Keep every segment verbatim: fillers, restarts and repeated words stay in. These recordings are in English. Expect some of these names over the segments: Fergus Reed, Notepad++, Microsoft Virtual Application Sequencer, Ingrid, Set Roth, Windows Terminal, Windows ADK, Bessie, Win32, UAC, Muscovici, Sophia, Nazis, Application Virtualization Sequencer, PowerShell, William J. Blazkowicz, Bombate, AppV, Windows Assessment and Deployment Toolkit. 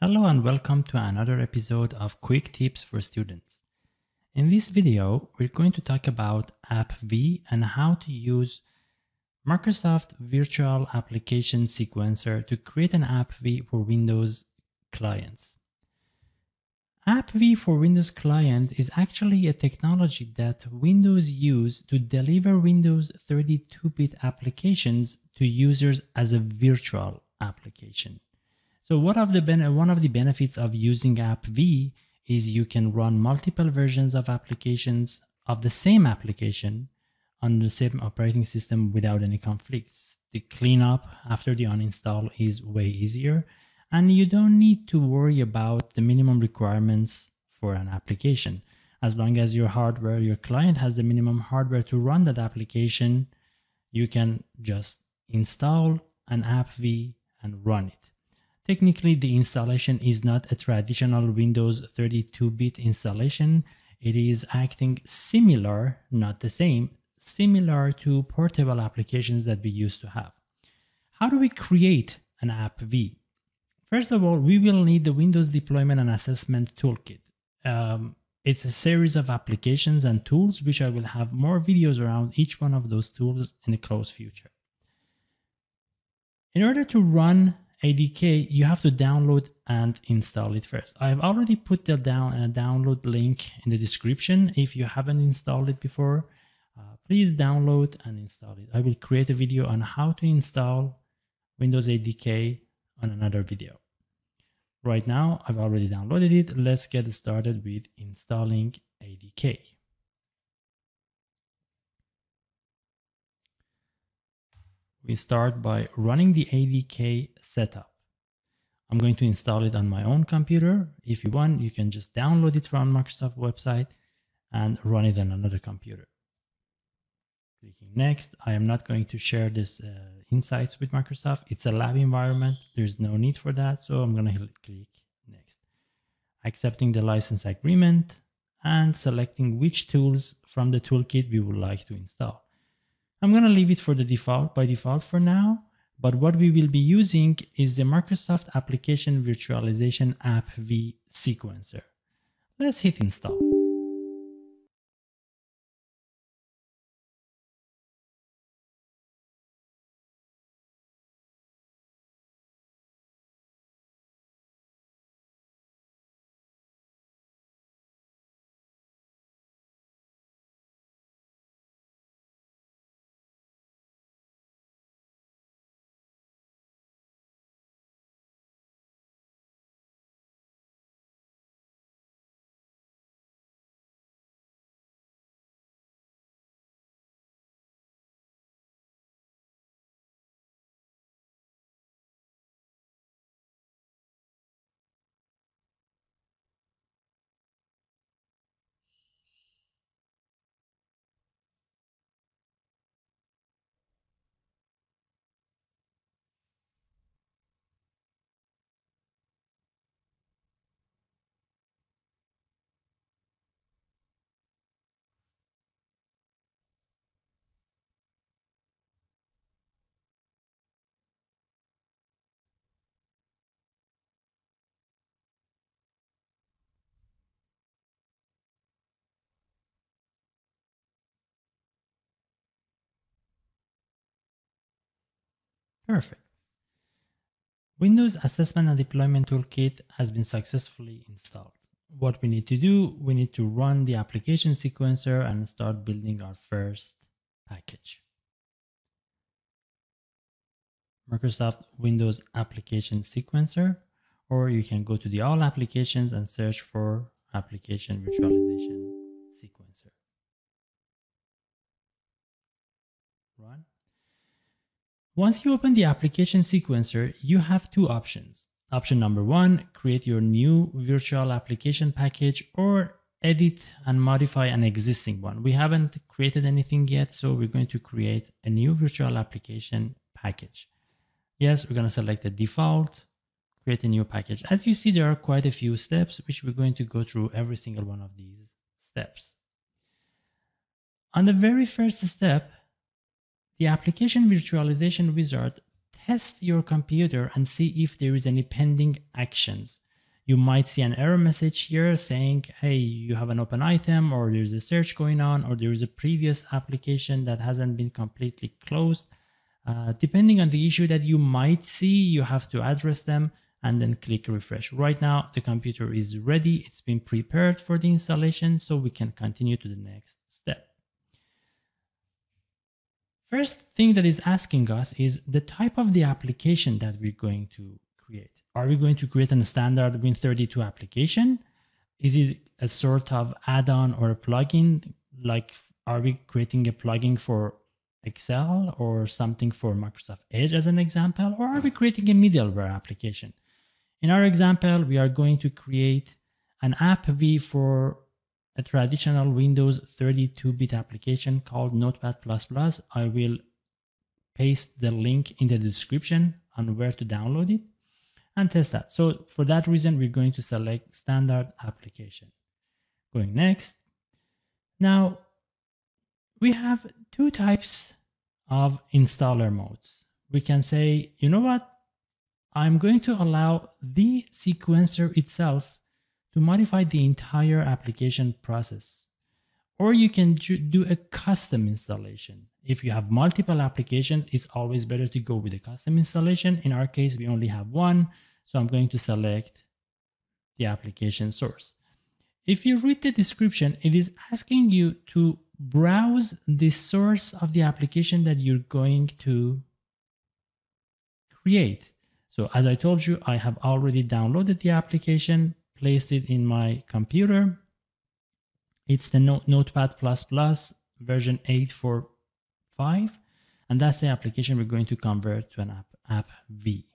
Hello and welcome to another episode of Quick Tips for Students. In this video, we're going to talk about AppV and how to use Microsoft Virtual Application Sequencer to create an AppV for Windows clients. AppV for Windows client is actually a technology that Windows uses to deliver Windows thirty-two bit applications to users as a virtual application. So one of, the one of the benefits of using AppV is you can run multiple versions of applications of the same application on the same operating system without any conflicts. The cleanup after the uninstall is way easier, and you don't need to worry about the minimum requirements for an application. As long as your hardware, your client has the minimum hardware to run that application, you can just install an AppV and run it. Technically, the installation is not a traditional Windows thirty-two bit installation. It is acting similar, not the same, similar to portable applications that we used to have. How do we create an AppV? First of all, we will need the Windows Deployment and Assessment Toolkit. Um, it's a series of applications and tools, which I will have more videos around each one of those tools in the close future. In order to run A D K, you have to download and install it first. I've already put the down, uh, download link in the description. If you haven't installed it before, uh, please download and install it. I will create a video on how to install Windows A D K on another video. Right now, I've already downloaded it. Let's get started with installing A D K. We start by running the A D K setup. I'm going to install it on my own computer. If you want, you can just download it from Microsoft website and run it on another computer. Clicking next. I am not going to share this uh, insights with Microsoft. It's a lab environment. There's no need for that. So I'm going to click next. Accepting the license agreement and selecting which tools from the toolkit we would like to install. I'm going to leave it for the default by default for now, but what we will be using is the Microsoft Application Virtualization AppV Sequencer. Let's hit install. Perfect. Windows Assessment and Deployment Toolkit has been successfully installed. What we need to do, we need to run the application sequencer and start building our first package. Microsoft Windows Application Sequencer, or you can go to the All Applications and search for Application Virtualization Sequencer. Run. Once you open the application sequencer, you have two options. Option number one, create your new virtual application package, or edit and modify an existing one. We haven't created anything yet, so we're going to create a new virtual application package. Yes, we're going to select the default, create a new package. As you see, there are quite a few steps, which we're going to go through every single one of these steps. On the very first step, the application virtualization wizard tests your computer and see if there is any pending actions. you might see an error message here saying, hey, you have an open item, or there's a search going on, or there is a previous application that hasn't been completely closed. Uh, depending on the issue that you might see, you have to address them and then click refresh. Right now, the computer is ready. It's been prepared for the installation, so we can continue to the next step. First thing that is asking us is the type of the application that we're going to create. Are we going to create a standard Win thirty-two application? Is it a sort of add-on or a plugin? Like, are we creating a plugin for Excel or something for Microsoft Edge as an example? Or are we creating a middleware application? In our example, we are going to create an AppV for a traditional Windows thirty-two bit application called Notepad plus plus. I will paste the link in the description on where to download it and test that. So for that reason, we're going to select standard application. Going next. Now we have two types of installer modes. We can say, you know what? I'm going to allow the sequencer itself to modify the entire application process. Or you can do a custom installation. If you have multiple applications, it's always better to go with a custom installation. In our case, we only have one. So I'm going to select the application source. If you read the description, it is asking you to browse the source of the application that you're going to create. So as I told you, I have already downloaded the application, placed it in my computer. It's the Notepad plus plus version eight point four. Five, and that's the application we're going to convert to an app, app V.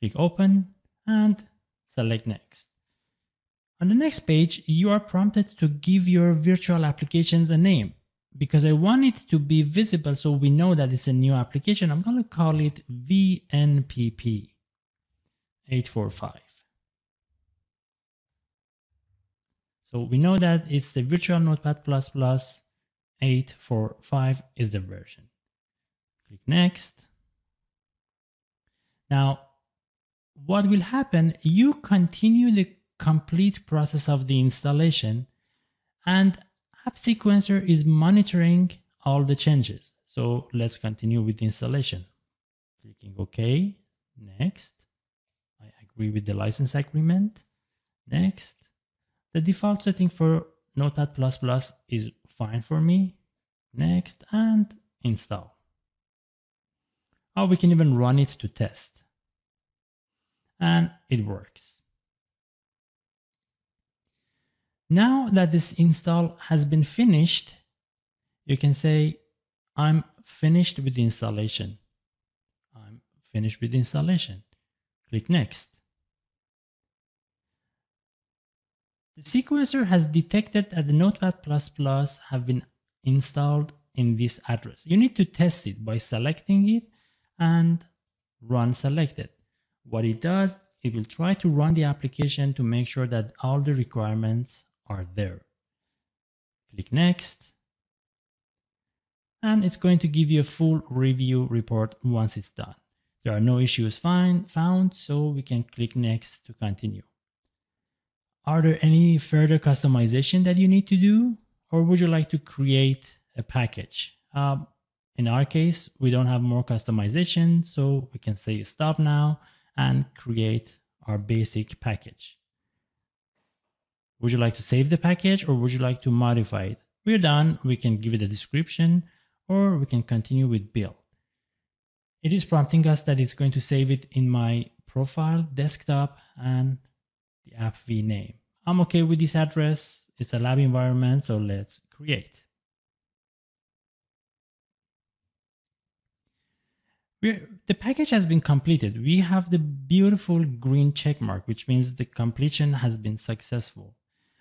Click open and select next. On the next page, you are prompted to give your virtual applications a name. Because I want it to be visible so we know that it's a new application, I'm going to call it V N P P eight four five. So we know that it's the virtual Notepad plus plus. eight four five is the version. Click next. Now, what will happen? You continue the complete process of the installation, and App Sequencer is monitoring all the changes. So let's continue with the installation. Clicking OK. Next. I agree with the license agreement. Next. The default setting for Notepad plus plus is fine for me. Next and install. Or we can even run it to test. And it works. Now that this install has been finished, you can say, I'm finished with the installation. I'm finished with the installation. Click next. The sequencer has detected that the Notepad plus plus have been installed in this address. You need to test it by selecting it and run selected. What it does, it will try to run the application to make sure that all the requirements are there. Click next. And it's going to give you a full review report once it's done. There are no issues find, found, so we can click next to continue. Are there any further customization that you need to do, or would you like to create a package? Um, in our case, we don't have more customization, so we can say stop now and create our basic package. Would you like to save the package, or would you like to modify it? We're done. We can give it a description, or we can continue with build. It is prompting us that it's going to save it in my profile, desktop, and the AppV name. I'm okay with this address. It's a lab environment, so let's create. We're, the package has been completed. We have the beautiful green check mark, which means the completion has been successful.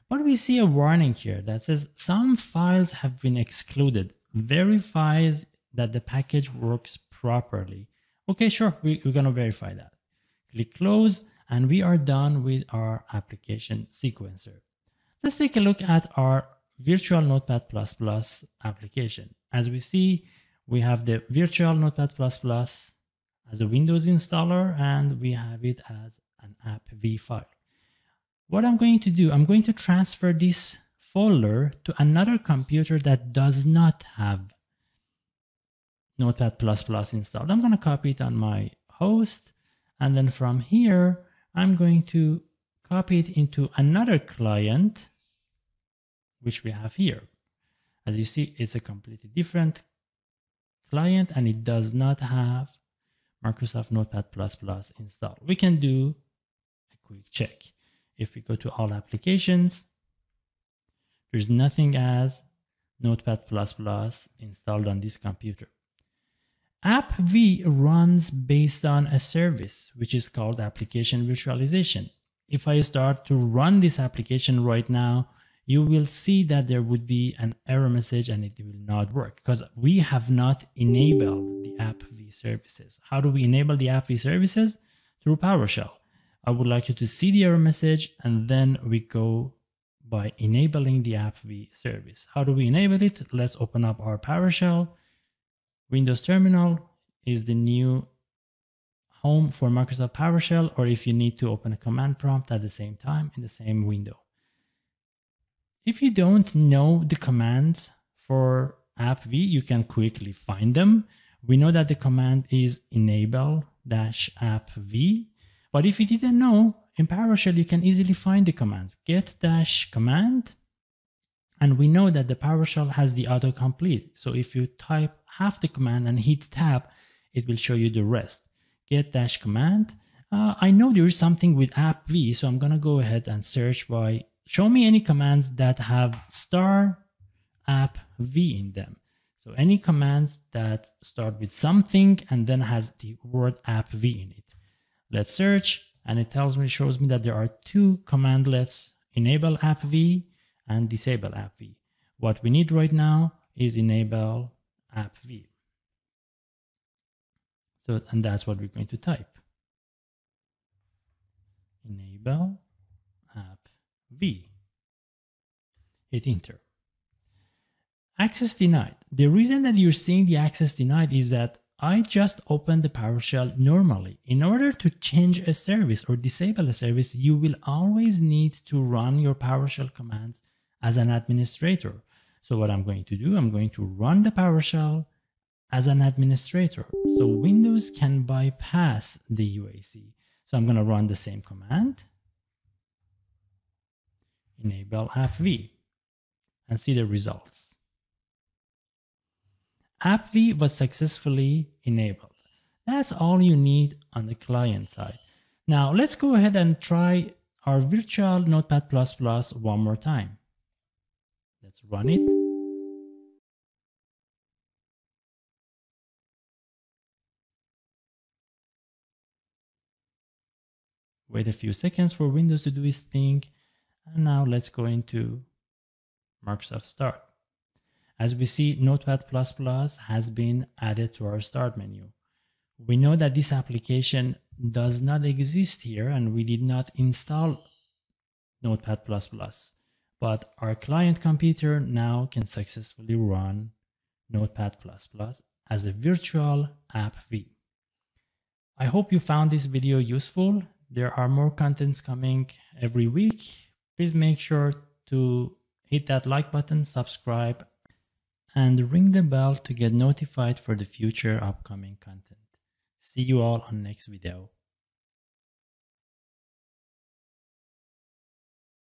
But we see a warning here that says some files have been excluded. Verify that the package works properly. Okay, sure, we, we're going to verify that. Click close. And we are done with our application sequencer. Let's take a look at our virtual Notepad plus plus application. As we see, we have the virtual Notepad plus plus as a Windows installer, and we have it as an AppV file. What I'm going to do, I'm going to transfer this folder to another computer that does not have Notepad plus plus installed. I'm going to copy it on my host. And then from here, I'm going to copy it into another client, which we have here. As you see, it's a completely different client and it does not have Microsoft Notepad plus plus installed. We can do a quick check. If we go to all applications, there's nothing as Notepad plus plus installed on this computer. AppV runs based on a service, which is called application virtualization. If I start to run this application right now, you will see that there would be an error message and it will not work because we have not enabled the AppV services. How do we enable the AppV services? Through PowerShell. I would like you to see the error message and then we go by enabling the AppV service. How do we enable it? Let's open up our PowerShell. Windows Terminal is the new home for Microsoft PowerShell, or if you need to open a command prompt at the same time in the same window. If you don't know the commands for AppV, you can quickly find them. We know that the command is enable dash appv, but if you didn't know, in PowerShell, you can easily find the commands. get dash command, and we know that the PowerShell has the autocomplete. So if you type half the command and hit tab, it will show you the rest. get dash command. Uh, I know there is something with AppV, so I'm going to go ahead and search by show me any commands that have star appv in them. So any commands that start with something and then has the word appv in it. Let's search, and it tells me, shows me that there are two commandlets, enable appv and disable appv. What we need right now is enable appv. So, and that's what we're going to type. Enable appv. Hit enter. Access denied. The reason that you're seeing the access denied is that I just opened the PowerShell normally. In order to change a service or disable a service, you will always need to run your PowerShell commands as an administrator. So what I'm going to do, I'm going to run the PowerShell as an administrator. So Windows can bypass the U A C. So I'm going to run the same command. Enable AppV and see the results. AppV was successfully enabled. That's all you need on the client side. Now let's go ahead and try our virtual Notepad plus plus one more time. Let's run it. Wait a few seconds for Windows to do its thing. And now let's go into Microsoft Start. As we see, Notepad plus plus has been added to our start menu. We know that this application does not exist here and we did not install Notepad plus plus, but our client computer now can successfully run Notepad plus plus as a virtual AppV. I hope you found this video useful. There are more contents coming every week. Please make sure to hit that like button, subscribe, and ring the bell to get notified for the future upcoming content. See you all on next video.